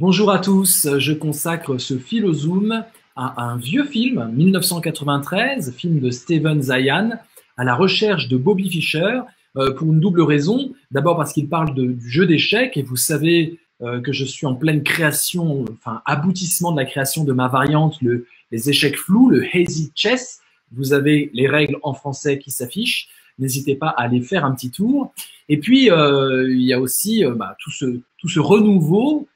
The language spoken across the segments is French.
Bonjour à tous, je consacre ce PHILOZOOM à un vieux film, 1993, film de Steven Zaillian, à la recherche de Bobby Fischer, pour une double raison. D'abord parce qu'il parle du jeu d'échecs, et vous savez que je suis en pleine création, enfin aboutissement de la création de ma variante, les échecs flous, le Hazy Chess. Vous avez les règles en français qui s'affichent, n'hésitez pas à aller faire un petit tour. Et puis, il y a aussi tout ce renouveau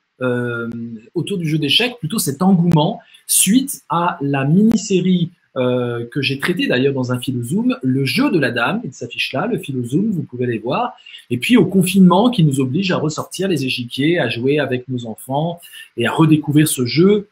autour du jeu d'échecs, plutôt cet engouement suite à la mini-série que j'ai traitée d'ailleurs dans un PHILOZOOM, Le Jeu de la Dame, il s'affiche là, le PHILOZOOM, vous pouvez les voir, et puis au confinement qui nous oblige à ressortir les échiquiers, à jouer avec nos enfants et à redécouvrir ce jeu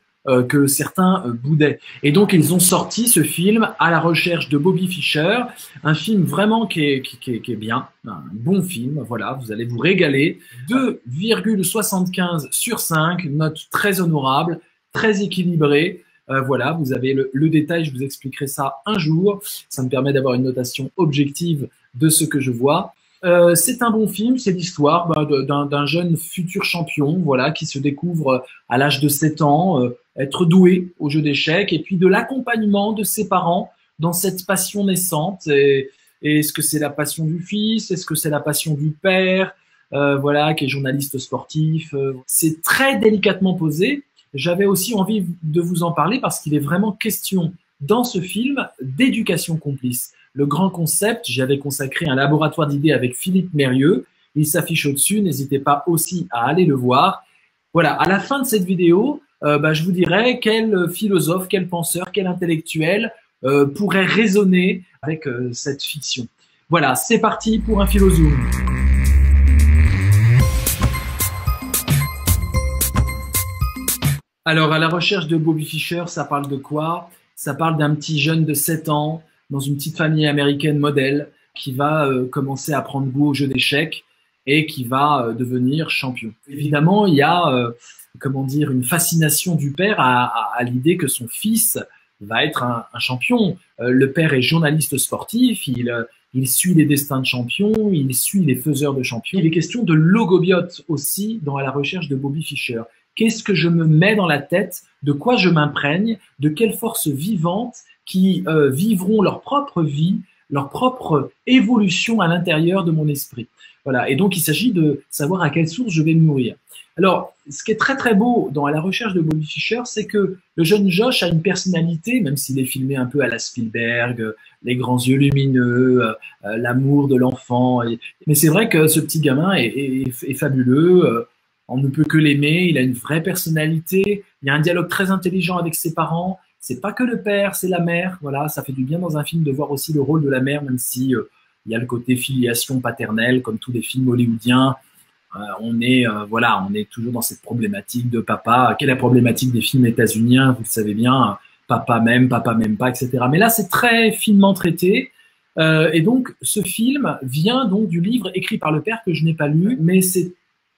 que certains boudaient. Et donc ils ont sorti ce film à la recherche de Bobby Fischer, un film vraiment qui est bien, un bon film, voilà, vous allez vous régaler. 2,75 sur 5, note très honorable, très équilibrée, voilà, vous avez le détail, je vous expliquerai ça un jour, ça me permet d'avoir une notation objective de ce que je vois. C'est un bon film, c'est l'histoire d'un jeune futur champion, voilà, qui se découvre à l'âge de 7 ans être doué au jeu d'échecs, et puis de l'accompagnement de ses parents dans cette passion naissante. Et est-ce que c'est la passion du fils? Est-ce que c'est la passion du père, voilà, qui est journaliste sportif? C'est très délicatement posé. J'avais aussi envie de vous en parler parce qu'il est vraiment question dans ce film d'éducation complice. Le grand concept, j'y avais consacré un laboratoire d'idées avec Philippe Mérieux, il s'affiche au-dessus, n'hésitez pas aussi à aller le voir. Voilà, à la fin de cette vidéo, je vous dirai quel philosophe, quel penseur, quel intellectuel pourrait raisonner avec cette fiction. Voilà, c'est parti pour un PHILOZOOM. Alors, à la recherche de Bobby Fischer, ça parle de quoi? Ça parle d'un petit jeune de 7 ans, dans une petite famille américaine modèle, qui va commencer à prendre goût au jeu d'échecs et qui va devenir champion. Évidemment, il y a une fascination du père à l'idée que son fils va être un champion. Le père est journaliste sportif, il suit les destins de champions, il suit les faiseurs de champions. Il est question de logobiote aussi dans la recherche de Bobby Fischer. Qu'est-ce que je me mets dans la tête? De quoi je m'imprègne? De quelle force vivante qui vivront leur propre vie, leur propre évolution à l'intérieur de mon esprit. Voilà. Et donc, il s'agit de savoir à quelle source je vais me nourrir. Alors, ce qui est très très beau dans la recherche de Bobby Fischer, c'est que le jeune Josh a une personnalité, même s'il est filmé un peu à la Spielberg, les grands yeux lumineux, l'amour de l'enfant. Mais c'est vrai que ce petit gamin est fabuleux, on ne peut que l'aimer, il a une vraie personnalité, il y a un dialogue très intelligent avec ses parents. C'est pas que le père, c'est la mère. Voilà, ça fait du bien dans un film de voir aussi le rôle de la mère, même si il y a le côté filiation paternelle, comme tous les films hollywoodiens. On est toujours dans cette problématique de papa. Quelle est la problématique des films états-uniens? Vous le savez bien, papa m'aime pas, etc. Mais là, c'est très finement traité. Et donc, ce film vient donc du livre écrit par le père que je n'ai pas lu, mais c'est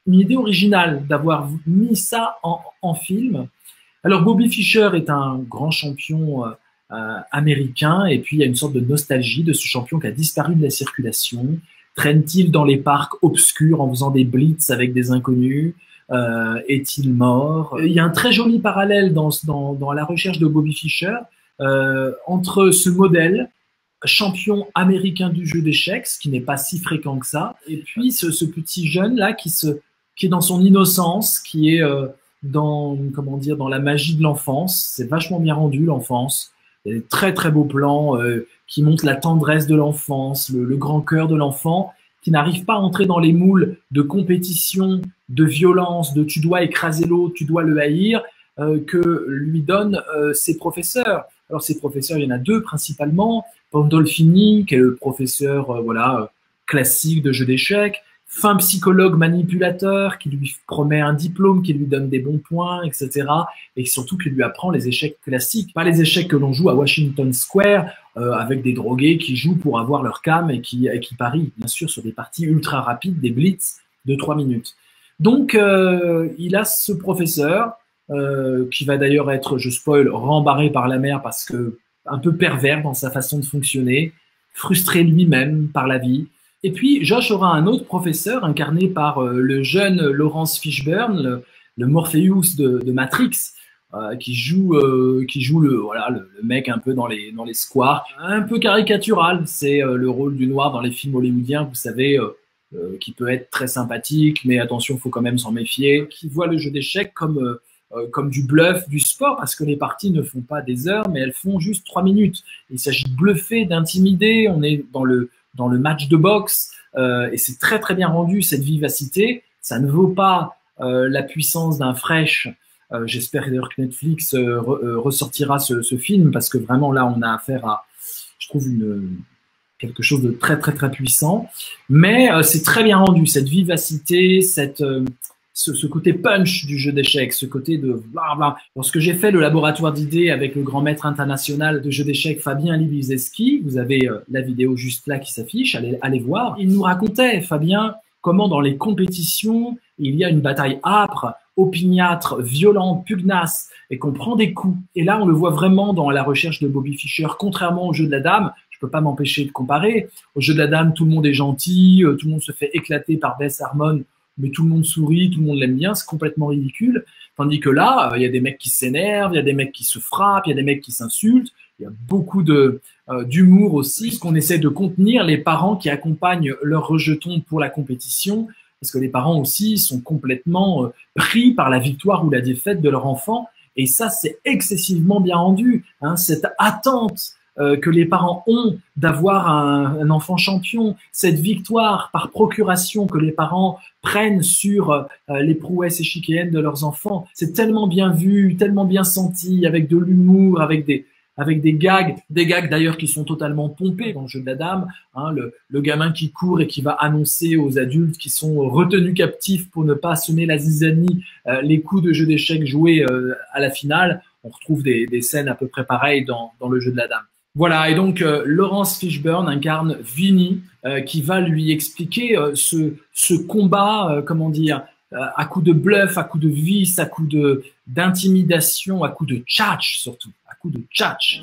une idée originale d'avoir mis ça en film. Alors, Bobby Fischer est un grand champion américain, et puis il y a une sorte de nostalgie de ce champion qui a disparu de la circulation. Traîne-t-il dans les parcs obscurs en faisant des blitz avec des inconnus? Est-il mort? Il y a un très joli parallèle dans la recherche de Bobby Fischer entre ce modèle champion américain du jeu d'échecs, ce qui n'est pas si fréquent que ça, et puis ce petit jeune-là qui est dans son innocence, qui est... dans la magie de l'enfance. C'est vachement bien rendu, l'enfance. Il y a des très très beaux plans qui montrent la tendresse de l'enfance, le grand cœur de l'enfant qui n'arrive pas à entrer dans les moules de compétition, de violence, de tu dois écraser l'autre, tu dois le haïr, que lui donnent ses professeurs. Alors ses professeurs, il y en a deux principalement, Pandolfini qui est le professeur classique de jeu d'échecs, fin psychologue manipulateur qui lui promet un diplôme, qui lui donne des bons points, etc. Et surtout qui lui apprend les échecs classiques, pas les échecs que l'on joue à Washington Square avec des drogués qui jouent pour avoir leur cam et qui parient, bien sûr, sur des parties ultra rapides, des blitz de 3 minutes. Donc, il a ce professeur qui va d'ailleurs être, je spoil, rembarré par la mère parce que un peu pervers dans sa façon de fonctionner, frustré lui-même par la vie. Et puis, Josh aura un autre professeur incarné par le jeune Laurence Fishburne, le Morpheus de Matrix, qui joue le mec un peu dans les squares, un peu caricatural. C'est le rôle du noir dans les films hollywoodiens, vous savez, qui peut être très sympathique, mais attention, faut quand même s'en méfier, qui voit le jeu d'échecs comme du bluff, du sport, parce que les parties ne font pas des heures, mais elles font juste 3 minutes. Il s'agit de bluffer, d'intimider, on est dans le match de boxe, et c'est très très bien rendu, cette vivacité. Ça ne vaut pas la puissance d'un fresh. J'espère d'ailleurs que Netflix ressortira ce film, parce que vraiment là, on a affaire à, je trouve, quelque chose de très très très puissant. Mais c'est très bien rendu, cette vivacité, ce côté punch du jeu d'échecs, ce côté de blablabla. Lorsque j'ai fait le laboratoire d'idées avec le grand maître international de jeu d'échecs, Fabien Libizewski, vous avez la vidéo juste là qui s'affiche, allez voir. Il nous racontait, Fabien, comment dans les compétitions, il y a une bataille âpre, opiniâtre, violent, pugnace, et qu'on prend des coups. Et là, on le voit vraiment dans la recherche de Bobby Fischer, contrairement au jeu de la dame. Je peux pas m'empêcher de comparer. Au jeu de la dame, tout le monde est gentil, tout le monde se fait éclater par Bess Harmon, mais tout le monde sourit, tout le monde l'aime bien, c'est complètement ridicule. Tandis que là, il y a des mecs qui s'énervent, il y a des mecs qui se frappent, il y a des mecs qui s'insultent, il y a beaucoup d'humour aussi. Ce qu'on essaie de contenir, les parents qui accompagnent leurs rejetons pour la compétition, parce que les parents aussi sont complètement pris par la victoire ou la défaite de leur enfant. Et ça, c'est excessivement bien rendu, hein, cette attente que les parents ont d'avoir un enfant champion, cette victoire par procuration que les parents prennent sur les prouesses échiquéennes de leurs enfants. C'est tellement bien vu, tellement bien senti, avec de l'humour, avec des gags, d'ailleurs qui sont totalement pompés dans le jeu de la dame, hein, le gamin qui court et qui va annoncer aux adultes qui sont retenus captifs pour ne pas semer la zizanie les coups de jeu d'échecs joués à la finale. On retrouve des scènes à peu près pareilles dans le jeu de la dame. Voilà, et donc Laurence Fishburne incarne Vinnie, qui va lui expliquer ce combat, comment dire, à coup de bluff, à coup de vice, à coup d'intimidation, à coup de tchatch surtout, à coup de tchatch.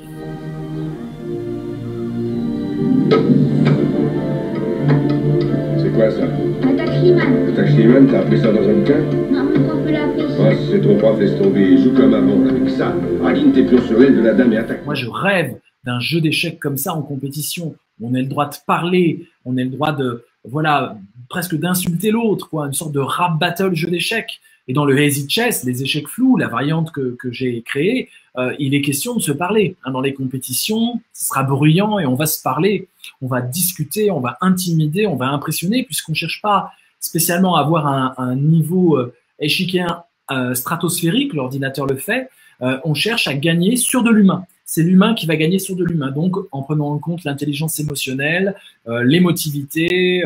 C'est quoi ça? Attaque Schliemann. Attaque Schliemann, t'as appris ça dans un bouquin? Non, mais qu'on peut l'appeler. Oh, c'est ton prof, laisse tomber, joue comme avant avec ça. Aline, t'es pure sur elle de la dame et attaque. Moi, je rêve d'un jeu d'échecs comme ça en compétition. On a le droit de parler, on a le droit de, voilà, presque d'insulter l'autre, quoi, une sorte de rap battle jeu d'échecs. Et dans le Hazy Chess, les échecs flous, la variante que j'ai créée, il est question de se parler. Hein, dans les compétitions, ce sera bruyant et on va se parler, on va discuter, on va intimider, on va impressionner, puisqu'on ne cherche pas spécialement à avoir un niveau échiquéen stratosphérique, l'ordinateur le fait, on cherche à gagner sur de l'humain. C'est l'humain qui va gagner sur de l'humain, donc en prenant en compte l'intelligence émotionnelle, l'émotivité,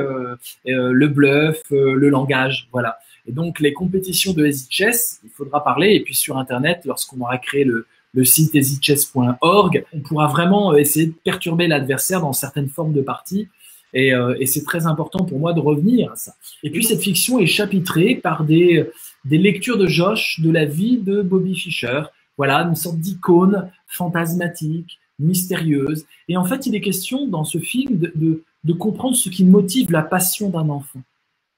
le bluff, le langage, voilà. Et donc les compétitions de Hazy Chess, il faudra parler, et puis sur Internet, lorsqu'on aura créé le site hazychess.org, on pourra vraiment essayer de perturber l'adversaire dans certaines formes de parties, et c'est très important pour moi de revenir à ça. Et puis cette fiction est chapitrée par des lectures de Josh, de la vie de Bobby Fischer. Voilà, une sorte d'icône fantasmatique, mystérieuse. Et en fait, il est question dans ce film de comprendre ce qui motive la passion d'un enfant.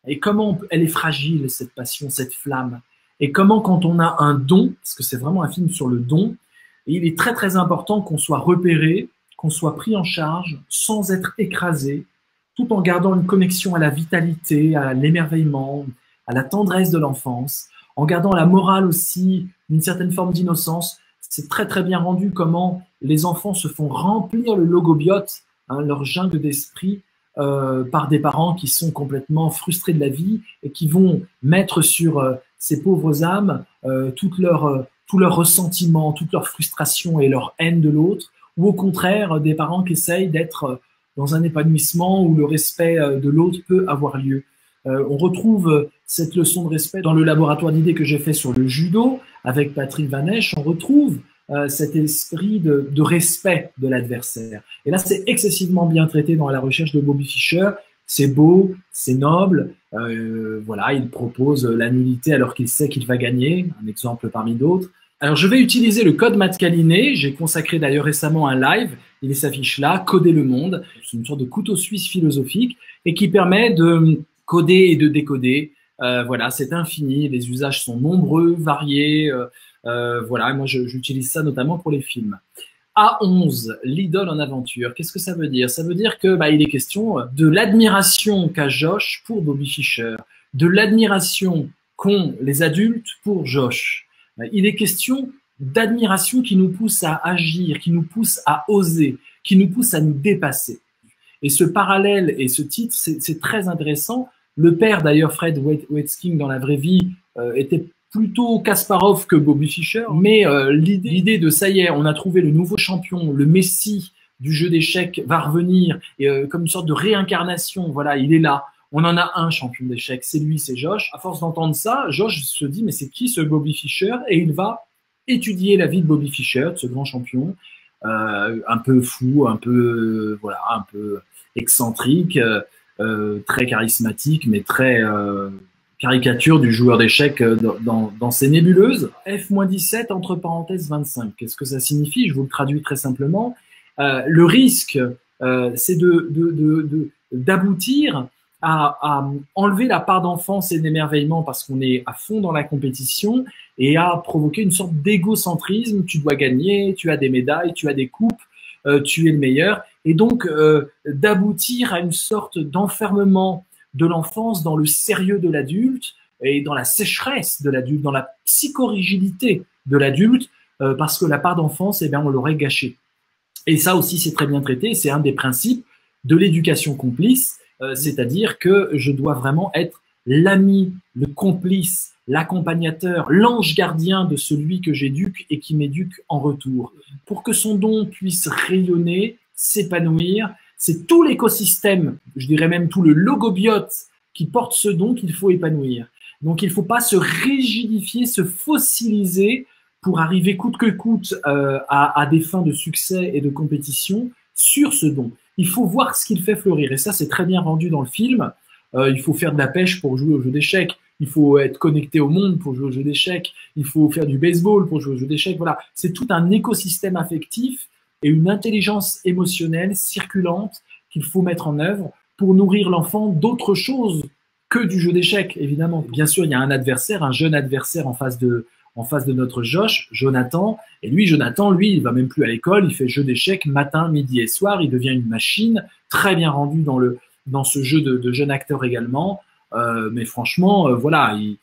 Et comment elle est fragile, cette passion, cette flamme. Et comment quand on a un don, parce que c'est vraiment un film sur le don, et il est très très important qu'on soit repéré, qu'on soit pris en charge, sans être écrasé, tout en gardant une connexion à la vitalité, à l'émerveillement, à la tendresse de l'enfance, en gardant la morale aussi, une certaine forme d'innocence. C'est très très bien rendu comment les enfants se font remplir le logobiote, hein, leur jungle d'esprit, par des parents qui sont complètement frustrés de la vie et qui vont mettre sur ces pauvres âmes tout leur ressentiment, toute leur frustration et leur haine de l'autre, ou au contraire des parents qui essayent d'être dans un épanouissement où le respect de l'autre peut avoir lieu. On retrouve cette leçon de respect dans le laboratoire d'idées que j'ai fait sur le judo avec Patrick Vanesh. On retrouve cet esprit de respect de l'adversaire. Et là, c'est excessivement bien traité dans la recherche de Bobby Fischer. C'est beau, c'est noble. Voilà, il propose la nullité alors qu'il sait qu'il va gagner. Un exemple parmi d'autres. Alors, je vais utiliser le code Matkaliné. J'ai consacré d'ailleurs récemment un live. Il s'affiche là, Coder le monde. C'est une sorte de couteau suisse philosophique et qui permet de coder et de décoder, Voilà, c'est infini, les usages sont nombreux, variés. Voilà, moi j'utilise ça notamment pour les films. A11, l'idole en aventure. Qu'est-ce que ça veut dire? Ça veut dire que il est question de l'admiration qu'a Josh pour Bobby Fischer, de l'admiration qu'ont les adultes pour Josh. Il est question d'admiration qui nous pousse à agir, qui nous pousse à oser, qui nous pousse à nous dépasser. Et ce parallèle et ce titre, c'est très intéressant. Le père, d'ailleurs, Fred Weitzking, dans la vraie vie, était plutôt Kasparov que Bobby Fischer, mais l'idée de ça y est, on a trouvé le nouveau champion, le messie du jeu d'échecs va revenir, et, comme une sorte de réincarnation, voilà, il est là, on en a un champion d'échecs, c'est lui, c'est Josh. À force d'entendre ça, Josh se dit mais c'est qui ce Bobby Fischer? Et il va étudier la vie de Bobby Fischer, ce grand champion, un peu fou, un peu, voilà, un peu excentrique, très charismatique, mais très... caricature du joueur d'échecs dans ses nébuleuses. F-17 entre parenthèses 25. Qu'est-ce que ça signifie? Je vous le traduis très simplement. Le risque, c'est d'aboutir à enlever la part d'enfance et d'émerveillement parce qu'on est à fond dans la compétition et à provoquer une sorte d'égocentrisme. Tu dois gagner, tu as des médailles, tu as des coupes, tu es le meilleur. Et donc, d'aboutir à une sorte d'enfermement de l'enfance dans le sérieux de l'adulte et dans la sécheresse de l'adulte, dans la psychorigidité de l'adulte, parce que la part d'enfance, eh bien, on l'aurait gâchée. Et ça aussi, c'est très bien traité, c'est un des principes de l'éducation complice, c'est-à-dire que je dois vraiment être l'ami, le complice, l'accompagnateur, l'ange gardien de celui que j'éduque et qui m'éduque en retour. Pour que son don puisse rayonner, s'épanouir, c'est tout l'écosystème, je dirais même tout le logobiote qui porte ce don qu'il faut épanouir. Donc, il ne faut pas se rigidifier, se fossiliser pour arriver coûte que coûte à des fins de succès et de compétition sur ce don. Il faut voir ce qu'il fait fleurir. Et ça, c'est très bien rendu dans le film. Il faut faire de la pêche pour jouer au jeu d'échecs. Il faut être connecté au monde pour jouer au jeu d'échecs. Il faut faire du baseball pour jouer au jeu d'échecs. Voilà, c'est tout un écosystème affectif et une intelligence émotionnelle circulante qu'il faut mettre en œuvre pour nourrir l'enfant d'autre chose que du jeu d'échecs, évidemment. Bien sûr, il y a un adversaire, un jeune adversaire en face de notre Josh, Jonathan. Et lui, Jonathan, il va même plus à l'école, il fait jeu d'échecs matin, midi et soir, il devient une machine, très bien rendu dans ce jeu de jeune acteur également. Mais franchement, voilà, il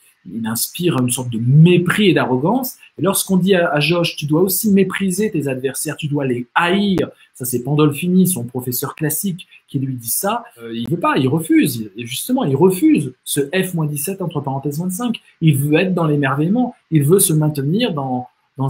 inspire une sorte de mépris et d'arrogance. Et lorsqu'on dit à Josh, tu dois aussi mépriser tes adversaires, tu dois les haïr. Ça, c'est Pandolfini, son professeur classique, qui lui dit ça. Il veut pas, il refuse. Et justement, il refuse ce F-17 entre parenthèses 25. Il veut être dans l'émerveillement. Il veut se maintenir dans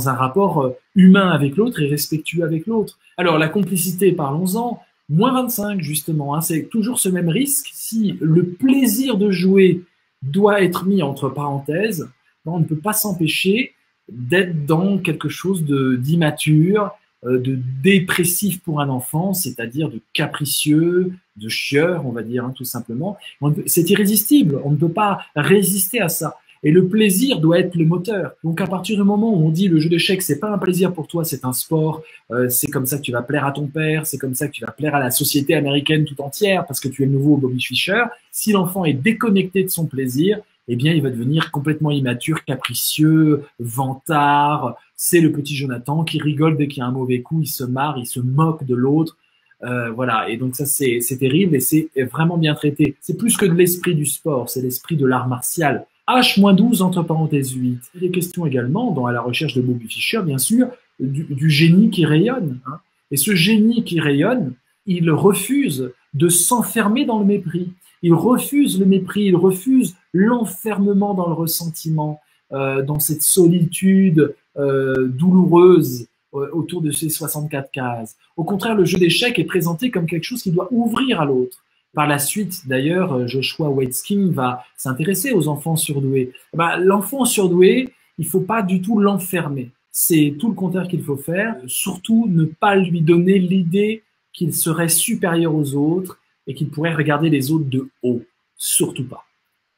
un rapport humain avec l'autre et respectueux avec l'autre. Alors, la complicité, parlons-en. Moins 25, justement, hein, c'est toujours ce même risque. Si le plaisir de jouer doit être mis entre parenthèses, on ne peut pas s'empêcher d'être dans quelque chose d'immature, de dépressif pour un enfant, c'est-à-dire de capricieux, de chieur, on va dire, hein, tout simplement. C'est irrésistible, on ne peut pas résister à ça. Et le plaisir doit être le moteur. Donc à partir du moment où on dit le jeu d'échecs, c'est pas un plaisir pour toi, c'est un sport, c'est comme ça que tu vas plaire à ton père, c'est comme ça que tu vas plaire à la société américaine tout entière parce que tu es le nouveau Bobby Fischer. Si l'enfant est déconnecté de son plaisir, eh bien il va devenir complètement immature, capricieux, vantard. C'est le petit Jonathan qui rigole dès qu'il y a un mauvais coup, il se marre, il se moque de l'autre. Voilà, et donc ça c'est terrible et c'est vraiment bien traité. C'est plus que de l'esprit du sport, c'est l'esprit de l'art martial. H-12 entre parenthèses 8. Il est question également, dans À la recherche de Bobby Fischer, bien sûr, du génie qui rayonne. Hein. Et ce génie qui rayonne, il refuse de s'enfermer dans le mépris. Il refuse le mépris, il refuse l'enfermement dans le ressentiment, dans cette solitude douloureuse autour de ces 64 cases. Au contraire, le jeu d'échecs est présenté comme quelque chose qui doit ouvrir à l'autre. Par la suite, d'ailleurs, Joshua Waitzkin va s'intéresser aux enfants surdoués. L'enfant surdoué, il faut pas du tout l'enfermer. C'est tout le contraire qu'il faut faire. Surtout, ne pas lui donner l'idée qu'il serait supérieur aux autres et qu'il pourrait regarder les autres de haut. Surtout pas.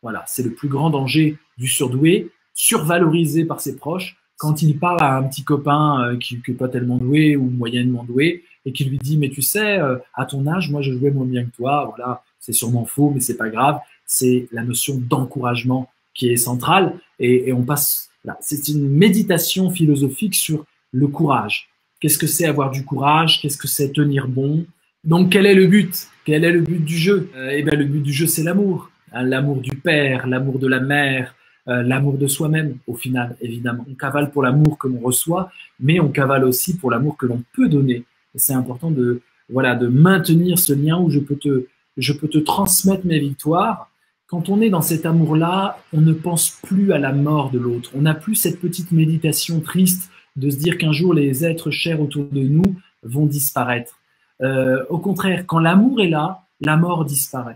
Voilà, c'est le plus grand danger du surdoué, survalorisé par ses proches. Quand il parle à un petit copain qui n'est pas tellement doué ou moyennement doué et qui lui dit « mais tu sais, à ton âge, moi je jouais moins bien que toi », voilà, c'est sûrement faux, mais c'est pas grave. c'est la notion d'encouragement qui est centrale. Et on passe, c'est une méditation philosophique sur le courage. Qu'est-ce que c'est avoir du courage? Qu'est-ce que c'est tenir bon? Donc, quel est le but? Quel est le but du jeu? Eh bien, le but du jeu, c'est l'amour. L'amour du père, l'amour de la mère, l'amour de soi-même, au final, évidemment. On cavale pour l'amour que l'on reçoit, mais on cavale aussi pour l'amour que l'on peut donner. Et c'est important de, voilà, de maintenir ce lien où je peux te transmettre mes victoires. Quand on est dans cet amour-là, on ne pense plus à la mort de l'autre. On n'a plus cette petite méditation triste de se dire qu'un jour, les êtres chers autour de nous vont disparaître. Au contraire, quand l'amour est là, la mort disparaît.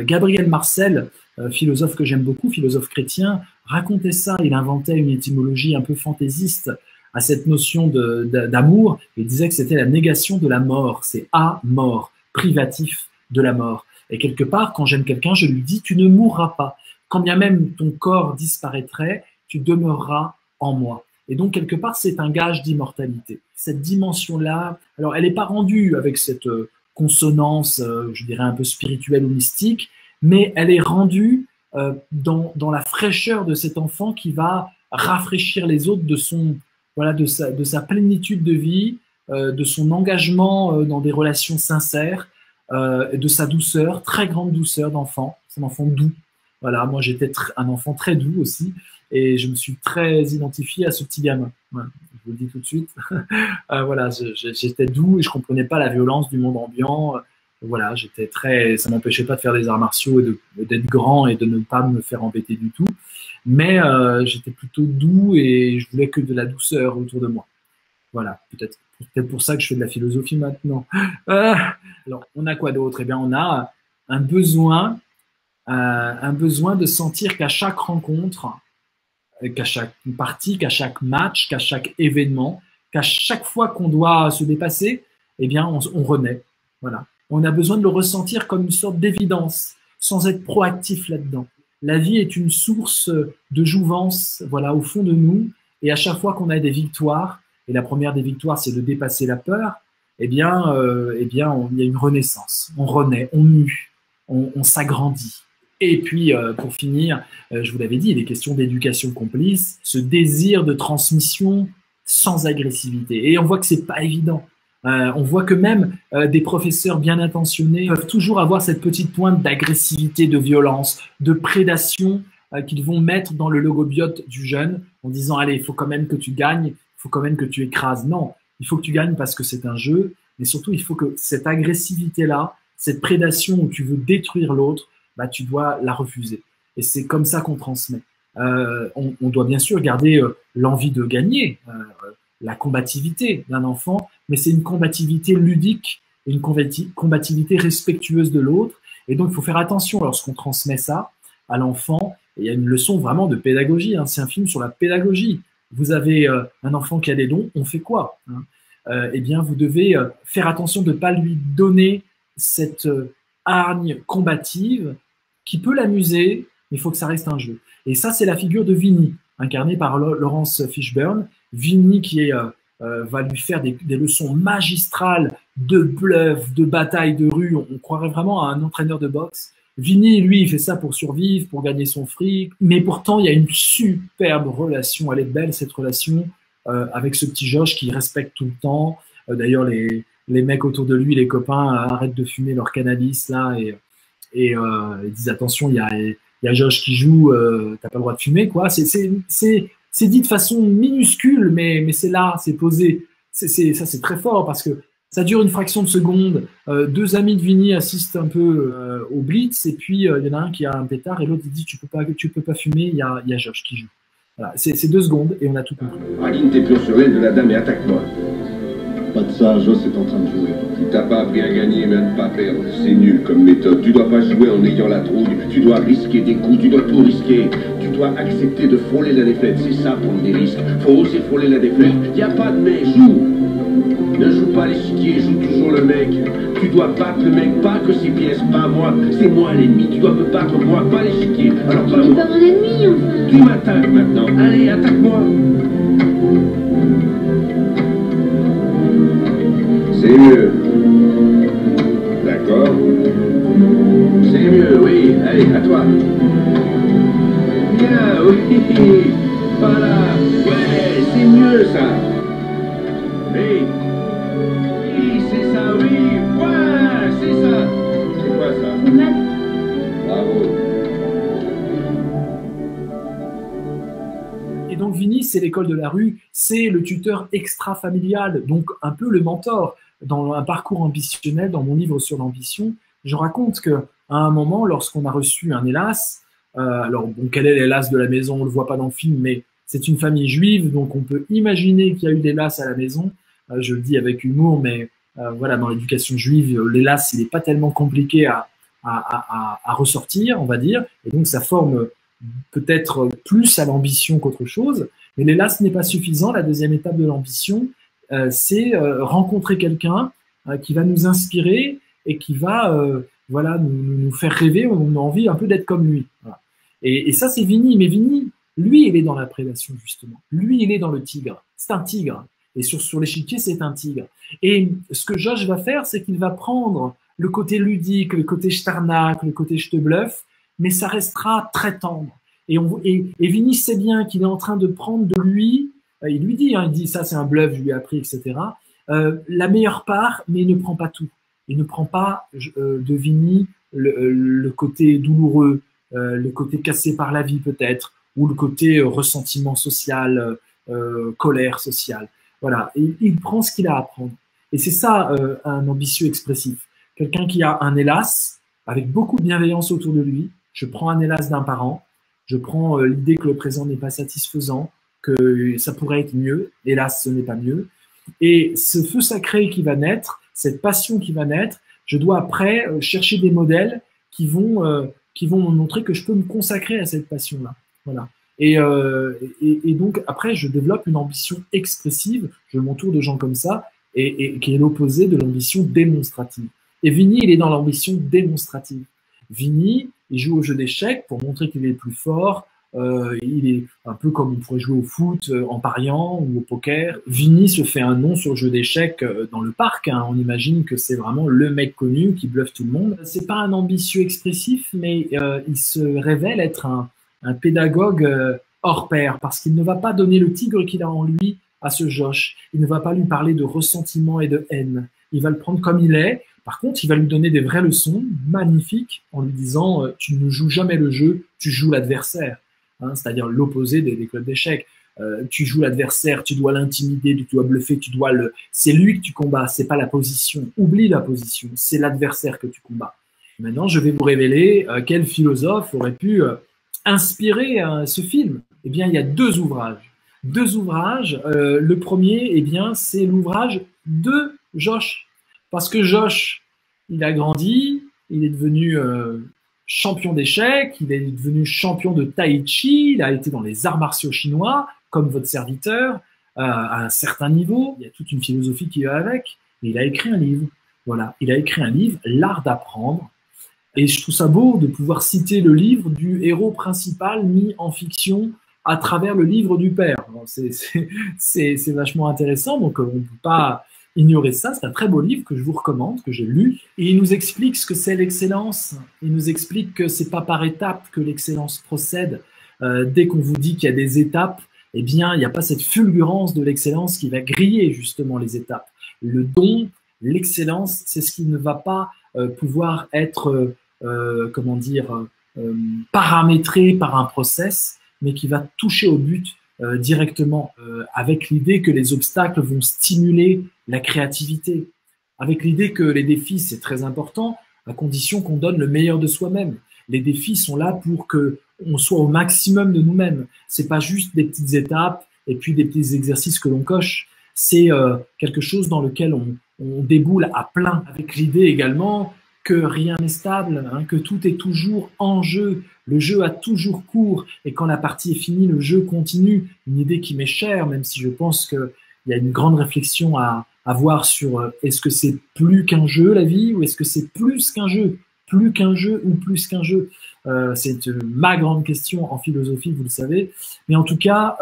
Gabriel Marcel, philosophe que j'aime beaucoup, philosophe chrétien, racontait ça. Il inventait une étymologie un peu fantaisiste à cette notion d'amour. Il disait que c'était la négation de la mort. C'est à-mort, privatif de la mort. Et quelque part, quand j'aime quelqu'un, je lui dis « tu ne mourras pas ». Quand bien même ton corps disparaîtrait, tu demeureras en moi. Et donc, quelque part, c'est un gage d'immortalité. Cette dimension-là, alors elle n'est pas rendue avec cette consonance, je dirais, un peu spirituelle ou mystique, mais elle est rendue dans la fraîcheur de cet enfant qui va rafraîchir les autres de son, voilà, de sa plénitude de vie, de son engagement dans des relations sincères, de sa douceur, très grande douceur d'enfant. C'est un enfant doux. Voilà, moi, j'étais un enfant très doux aussi. Et je me suis très identifié à ce petit gamin. Ouais, je vous le dis tout de suite. Voilà, j'étais doux et je comprenais pas la violence du monde ambiant. Voilà, j'étais très, ça m'empêchait pas de faire des arts martiaux et d'être grand et de ne pas me faire embêter du tout. Mais j'étais plutôt doux et je voulais que de la douceur autour de moi. Voilà, peut-être pour ça que je fais de la philosophie maintenant. Alors, on a quoi d'autre? Eh bien, on a un besoin de sentir qu'à chaque rencontre, qu'à chaque partie, qu'à chaque match, qu'à chaque événement, qu'à chaque fois qu'on doit se dépasser, eh bien, on renaît. Voilà. On a besoin de le ressentir comme une sorte d'évidence, sans être proactif là-dedans. La vie est une source de jouvence, voilà, au fond de nous. Et à chaque fois qu'on a des victoires, et la première des victoires, c'est de dépasser la peur, eh bien, il y a une renaissance. On renaît, on mue, on s'agrandit. Et puis, pour finir, je vous l'avais dit, il est question d'éducation complice, ce désir de transmission sans agressivité. Et on voit que c'est pas évident. On voit que même des professeurs bien intentionnés peuvent toujours avoir cette petite pointe d'agressivité, de violence, de prédation qu'ils vont mettre dans le logobiote du jeune en disant « Allez, il faut quand même que tu gagnes, il faut quand même que tu écrases. » Non, il faut que tu gagnes parce que c'est un jeu, mais surtout, il faut que cette agressivité-là, cette prédation où tu veux détruire l'autre, bah, tu dois la refuser. Et c'est comme ça qu'on transmet. On doit bien sûr garder l'envie de gagner, la combativité d'un enfant, mais c'est une combativité ludique, une combativité respectueuse de l'autre. Et donc, il faut faire attention lorsqu'on transmet ça à l'enfant. Il y a une leçon vraiment de pédagogie. Hein. C'est un film sur la pédagogie. Vous avez un enfant qui a des dons, on fait quoi, hein? Eh bien, vous devez faire attention de ne pas lui donner cette hargne combative, qui peut l'amuser, mais il faut que ça reste un jeu. Et ça, c'est la figure de Vini, incarnée par Laurence Fishburne. Vini qui est, va lui faire des leçons magistrales de bluff, de bataille de rue. On croirait vraiment à un entraîneur de boxe. Vini, lui, il fait ça pour survivre, pour gagner son fric. Mais pourtant, il y a une superbe relation. Elle est belle, cette relation avec ce petit Josh qui respecte tout le temps. D'ailleurs, les mecs autour de lui, les copains, arrêtent de fumer leur cannabis là et disent attention, il y a Josh qui joue, t'as pas le droit de fumer quoi. C'est dit de façon minuscule, mais c'est là, c'est posé. Ça c'est très fort parce que ça dure une fraction de seconde. Deux amis de Vini assistent un peu au blitz et puis il y en a un qui a un pétard et l'autre il dit tu peux pas fumer, il y a Josh qui joue. Voilà, c'est 2 secondes et on a tout compris. Aline, t'es plus sur elle de la dame et attaque-moi. Pas de ça, Joss est en train de jouer. Tu t'as pas appris à gagner mais à ne pas perdre. C'est nul comme méthode. Tu dois pas jouer en ayant la trouille. Tu dois risquer des coups, tu dois tout risquer. Tu dois accepter de frôler la défaite. C'est ça prendre des risques. Faut oser frôler la défaite. Y a pas de mais, joue. Ne joue pas l'échiquier, joue toujours le mec. Tu dois battre le mec, pas que ses pièces, pas moi. C'est moi l'ennemi, tu dois me battre moi, pas l'échiquier. Alors pas moi. Pas mon ennemi, enfin. Tu m'attaques maintenant. Allez, attaque-moi. C'est mieux. D'accord. C'est mieux, oui. Allez, à toi. donc Vigny, c'est l'école de la rue, c'est le tuteur extra-familial, donc un peu le mentor. Dans un parcours ambitionnel, dans mon livre sur l'ambition, je raconte qu'à un moment, lorsqu'on a reçu un hélas, alors bon, quel est l'hélas de la maison, on ne le voit pas dans le film, mais c'est une famille juive, donc on peut imaginer qu'il y a eu des hélas à la maison. Je le dis avec humour, mais voilà, dans l'éducation juive, l'hélas, il n'est pas tellement compliqué à ressortir, on va dire, et donc ça forme peut-être plus à l'ambition qu'autre chose, mais l'hélas n'est pas suffisant. La deuxième étape de l'ambition, c'est rencontrer quelqu'un qui va nous inspirer et qui va voilà, nous faire rêver, on a envie un peu d'être comme lui. Voilà. Et ça, c'est Vigny. Mais Vigny, lui, il est dans la prédation, justement. Lui, il est dans le tigre. C'est un tigre. Et sur l'échiquier, c'est un tigre. Et ce que Josh va faire, c'est qu'il va prendre le côté ludique, le côté je t'arnaque, le côté je te bluffe, mais ça restera très tendre. Et Vigny sait bien qu'il est en train de prendre de lui. Il lui dit, hein, il dit ça c'est un bluff, je lui ai appris, etc. La meilleure part, mais il ne prend pas tout. Il ne prend pas de Vigny le côté douloureux, le côté cassé par la vie peut-être, ou le côté ressentiment social, colère sociale. Voilà, il prend ce qu'il a à prendre. Et c'est ça un ambitieux expressif. Quelqu'un qui a un hélas, avec beaucoup de bienveillance autour de lui. Je prends un hélas d'un parent, je prends l'idée que le présent n'est pas satisfaisant, que ça pourrait être mieux, hélas ce n'est pas mieux, et ce feu sacré qui va naître, cette passion qui va naître, je dois après chercher des modèles qui vont me montrer que je peux me consacrer à cette passion-là. Voilà. Et donc après je développe une ambition expressive, je m'entoure de gens comme ça, et qui est l'opposé de l'ambition démonstrative. Et Vigny, il est dans l'ambition démonstrative. Vigny, il joue au jeu d'échecs pour montrer qu'il est le plus fort. Il est un peu comme on pourrait jouer au foot en pariant ou au poker. Vigny se fait un nom sur le jeu d'échecs dans le parc, hein. On imagine que c'est vraiment le mec connu qui bluffe tout le monde. C'est pas un ambitieux expressif, mais il se révèle être un pédagogue hors pair, parce qu'il ne va pas donner le tigre qu'il a en lui à ce Josh. Il ne va pas lui parler de ressentiment et de haine. Il va le prendre comme il est. Par contre, il va lui donner des vraies leçons magnifiques en lui disant « tu ne joues jamais le jeu, tu joues l'adversaire ». Hein, c'est-à-dire l'opposé des clubs d'échecs. Tu joues l'adversaire, tu dois l'intimider, tu dois bluffer, tu dois le. C'est lui que tu combats, c'est pas la position. Oublie la position, c'est l'adversaire que tu combats. Maintenant, je vais vous révéler quel philosophe aurait pu inspirer ce film. Eh bien, il y a deux ouvrages. Deux ouvrages. Le premier, eh bien, c'est l'ouvrage de Josh, parce que Josh, il a grandi, il est devenu champion d'échecs, il est devenu champion de tai chi, il a été dans les arts martiaux chinois, comme votre serviteur, à un certain niveau. Il y a toute une philosophie qui va avec. Et il a écrit un livre. Voilà, il a écrit un livre, L'art d'apprendre. Et je trouve ça beau de pouvoir citer le livre du héros principal mis en fiction à travers le livre du père. C'est vachement intéressant, donc on ne peut pas ignorer ça. C'est un très beau livre que je vous recommande, que j'ai lu. Et il nous explique ce que c'est l'excellence. Il nous explique que c'est pas par étapes que l'excellence procède. Dès qu'on vous dit qu'il y a des étapes, eh bien, il n'y a pas cette fulgurance de l'excellence qui va griller justement les étapes. Le don, l'excellence, c'est ce qui ne va pas pouvoir être, comment dire, paramétré par un process, mais qui va toucher au but directement, avec l'idée que les obstacles vont stimuler la créativité, avec l'idée que les défis, c'est très important, à condition qu'on donne le meilleur de soi-même. Les défis sont là pour que on soit au maximum de nous-mêmes. C'est pas juste des petites étapes et puis des petits exercices que l'on coche. C'est quelque chose dans lequel on déboule à plein, avec l'idée également que rien n'est stable, hein, que tout est toujours en jeu, le jeu a toujours cours, et quand la partie est finie, le jeu continue. Une idée qui m'est chère, même si je pense qu'il y a une grande réflexion à avoir sur est-ce que c'est plus qu'un jeu la vie, ou est-ce que c'est plus qu'un jeu ou plus qu'un jeu, c'est ma grande question en philosophie, vous le savez, mais en tout cas,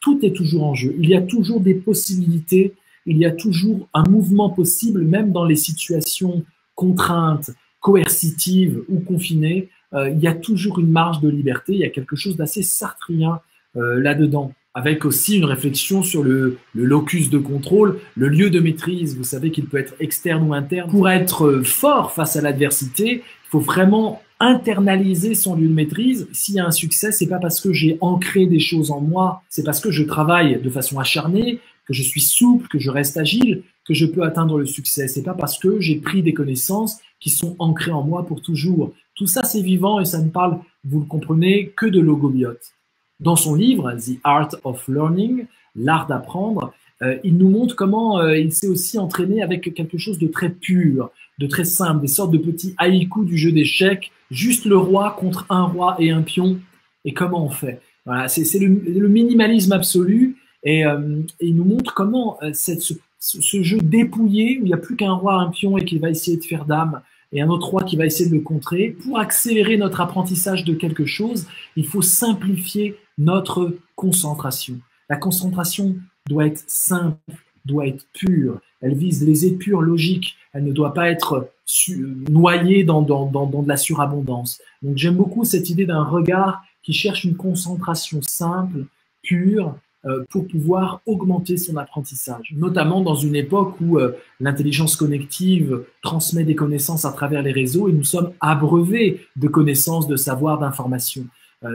tout est toujours en jeu, il y a toujours des possibilités, il y a toujours un mouvement possible, même dans les situations contraintes, coercitives ou confinées, il y a toujours une marge de liberté, il y a quelque chose d'assez sartrien là-dedans, avec aussi une réflexion sur le locus de contrôle, le lieu de maîtrise, vous savez qu'il peut être externe ou interne. Pour être fort face à l'adversité, il faut vraiment internaliser son lieu de maîtrise. S'il y a un succès, c'est pas parce que j'ai ancré des choses en moi, c'est parce que je travaille de façon acharnée, que je suis souple, que je reste agile, que je peux atteindre le succès. C'est pas parce que j'ai pris des connaissances qui sont ancrées en moi pour toujours. Tout ça, c'est vivant et ça ne parle, vous le comprenez, que de logobiote. Dans son livre, The Art of Learning, l'art d'apprendre, il nous montre comment il s'est aussi entraîné avec quelque chose de très pur, de très simple, des sortes de petits haïkus du jeu d'échecs, juste le roi contre un roi et un pion, et comment on fait. Voilà, c'est le minimalisme absolu, et il nous montre comment ce jeu dépouillé, où il n'y a plus qu'un roi, un pion, et qui va essayer de faire dame, et un autre roi qui va essayer de le contrer, pour accélérer notre apprentissage de quelque chose, il faut simplifier notre concentration. La concentration doit être simple, doit être pure, elle vise les épures logiques, elle ne doit pas être noyée dans de la surabondance. Donc j'aime beaucoup cette idée d'un regard qui cherche une concentration simple, pure, pour pouvoir augmenter son apprentissage, notamment dans une époque où l'intelligence connective transmet des connaissances à travers les réseaux et nous sommes abreuvés de connaissances, de savoirs, d'informations.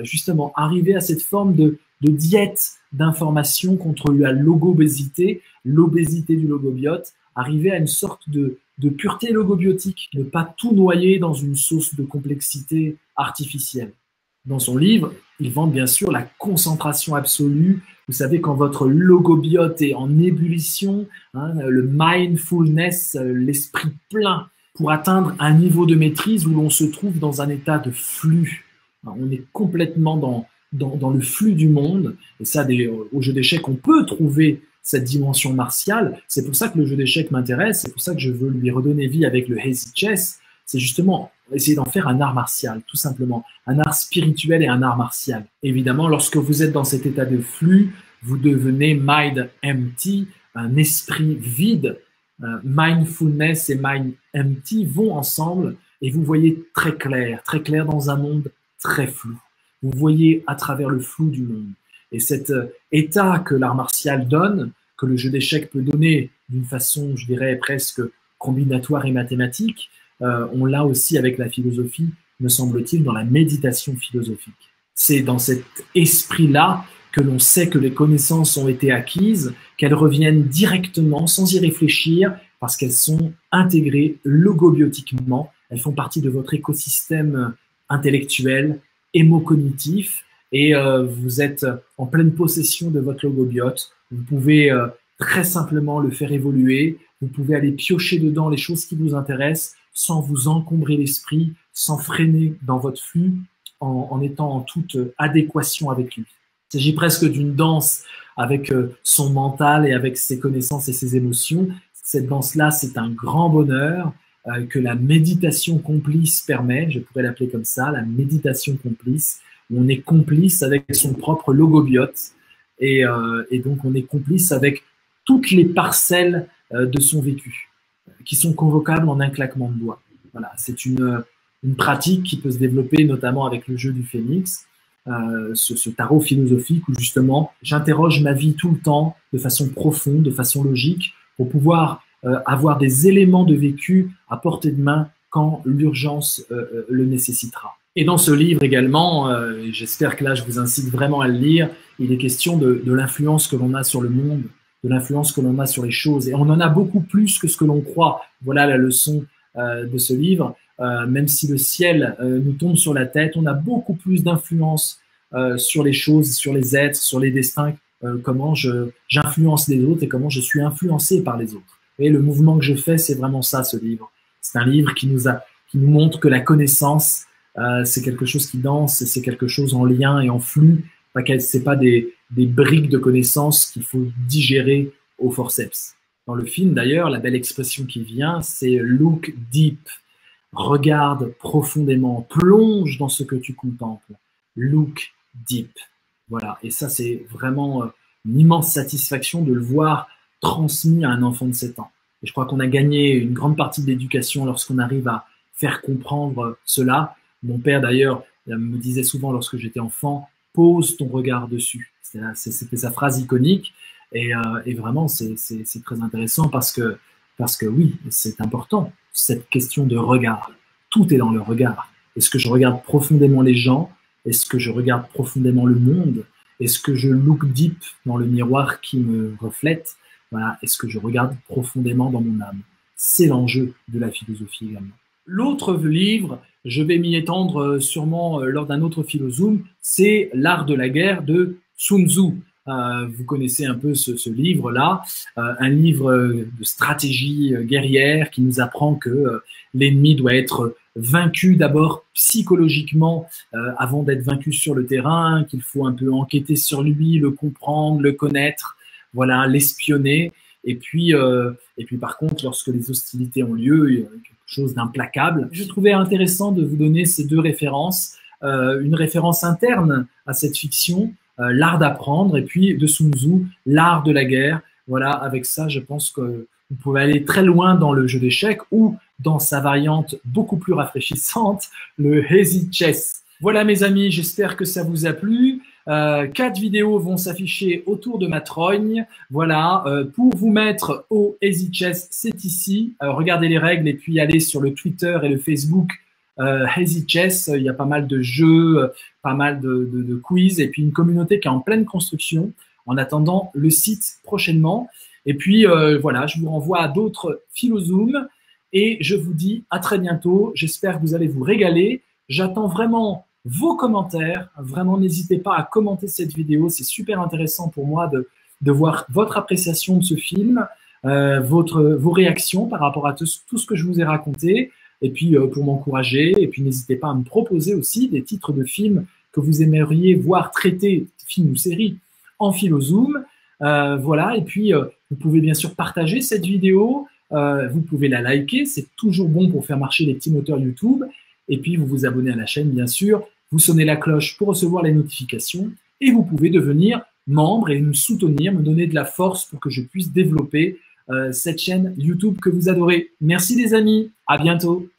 Justement, arriver à cette forme de diète d'informations contre la logobésité, l'obésité du logobiote, arriver à une sorte de pureté logobiotique, ne pas tout noyer dans une sauce de complexité artificielle. Dans son livre, il vante bien sûr la concentration absolue. Vous savez, quand votre logobiote est en ébullition, hein, le mindfulness, l'esprit plein, pour atteindre un niveau de maîtrise où l'on se trouve dans un état de flux. On est complètement dans le flux du monde. Et ça, au jeu d'échecs, on peut trouver cette dimension martiale. C'est pour ça que le jeu d'échecs m'intéresse. C'est pour ça que je veux lui redonner vie avec le Hazy Chess. C'est justement essayer d'en faire un art martial, tout simplement. Un art spirituel et un art martial. Évidemment, lorsque vous êtes dans cet état de flux, vous devenez mind empty, un esprit vide. Mindfulness et mind empty vont ensemble et vous voyez très clair dans un monde très flou. Vous voyez à travers le flou du monde. Et cet état que l'art martial donne, que le jeu d'échecs peut donner d'une façon, je dirais, presque combinatoire et mathématique, on l'a aussi avec la philosophie, me semble-t-il, dans la méditation philosophique. C'est dans cet esprit-là que l'on sait que les connaissances ont été acquises, qu'elles reviennent directement, sans y réfléchir, parce qu'elles sont intégrées logobiotiquement. Elles font partie de votre écosystème intellectuel, émo-cognitif, et vous êtes en pleine possession de votre logobiote. Vous pouvez très simplement le faire évoluer, vous pouvez aller piocher dedans les choses qui vous intéressent, sans vous encombrer l'esprit, sans freiner dans votre flux, en étant en toute adéquation avec lui. Il s'agit presque d'une danse avec son mental et avec ses connaissances et ses émotions. Cette danse-là, c'est un grand bonheur que la méditation complice permet, je pourrais l'appeler comme ça, la méditation complice, où on est complice avec son propre logobiote, et donc on est complice avec toutes les parcelles de son vécu, qui sont convocables en un claquement de doigts. Voilà, c'est une pratique qui peut se développer notamment avec le jeu du phénix, ce tarot philosophique où justement j'interroge ma vie tout le temps de façon profonde, de façon logique, pour pouvoir avoir des éléments de vécu à portée de main quand l'urgence le nécessitera. Et dans ce livre également, j'espère que là je vous incite vraiment à le lire, il est question de l'influence que l'on a sur le monde, de l'influence que l'on a sur les choses. Et on en a beaucoup plus que ce que l'on croit. Voilà la leçon de ce livre. Même si le ciel nous tombe sur la tête, on a beaucoup plus d'influence sur les choses, sur les êtres, sur les destins, comment j'influence les autres et comment je suis influencé par les autres. Et le mouvement que je fais, c'est vraiment ça, ce livre. C'est un livre qui nous montre que la connaissance, c'est quelque chose qui danse, c'est quelque chose en lien et en flux. C'est pas des briques de connaissances qu'il faut digérer au forceps. Dans le film, d'ailleurs, la belle expression qui vient, c'est « look deep ». Regarde profondément, plonge dans ce que tu contemples. Look deep. Voilà. Et ça, c'est vraiment une immense satisfaction de le voir transmis à un enfant de 7 ans. Et je crois qu'on a gagné une grande partie de l'éducation lorsqu'on arrive à faire comprendre cela. Mon père, d'ailleurs, me disait souvent lorsque j'étais enfant, pose ton regard dessus. C'était sa phrase iconique et vraiment c'est très intéressant parce que oui, c'est important cette question de regard. Tout est dans le regard Est-ce que je regarde profondément les gens? Est-ce que je regarde profondément le monde? Est-ce que je look deep dans le miroir qui me reflète? Voilà. Est-ce que je regarde profondément dans mon âme? C'est l'enjeu de la philosophie également. L'autre livre, je vais m'y étendre sûrement lors d'un autre PHILOZOOM, c'est L'art de la guerre de Sun Tzu. Vous connaissez un peu ce livre-là, un livre de stratégie guerrière qui nous apprend que l'ennemi doit être vaincu d'abord psychologiquement avant d'être vaincu sur le terrain, qu'il faut un peu enquêter sur lui, le comprendre, le connaître, voilà, l'espionner. Et puis par contre, lorsque les hostilités ont lieu, il y a quelque chose d'implacable. Je trouvais intéressant de vous donner ces deux références, une référence interne à cette fiction, L'art d'apprendre, et puis de Sun Tzu, L'art de la guerre. Voilà, avec ça, je pense que vous pouvez aller très loin dans le jeu d'échecs ou dans sa variante beaucoup plus rafraîchissante, le Hazy Chess. Voilà mes amis, j'espère que ça vous a plu. 4 vidéos vont s'afficher autour de ma trogne. Voilà, pour vous mettre au Hazy Chess, c'est ici. Regardez les règles et puis allez sur le Twitter et le Facebook Hazy Chess, il y a pas mal de jeux, pas mal de quiz, et puis une communauté qui est en pleine construction, en attendant le site prochainement. Et puis voilà, je vous renvoie à d'autres PHILOZOOM, et je vous dis à très bientôt, j'espère que vous allez vous régaler, j'attends vraiment vos commentaires, vraiment n'hésitez pas à commenter cette vidéo, c'est super intéressant pour moi de voir votre appréciation de ce film, vos réactions par rapport à tout ce que je vous ai raconté, et puis pour m'encourager, et puis n'hésitez pas à me proposer aussi des titres de films que vous aimeriez voir traités, films ou séries, en PHILOZOOM. Voilà, et puis vous pouvez bien sûr partager cette vidéo, vous pouvez la liker, c'est toujours bon pour faire marcher les petits moteurs YouTube, et puis vous vous abonnez à la chaîne bien sûr, vous sonnez la cloche pour recevoir les notifications, et vous pouvez devenir membre et me soutenir, me donner de la force pour que je puisse développer cette chaîne YouTube que vous adorez. Merci les amis, à bientôt.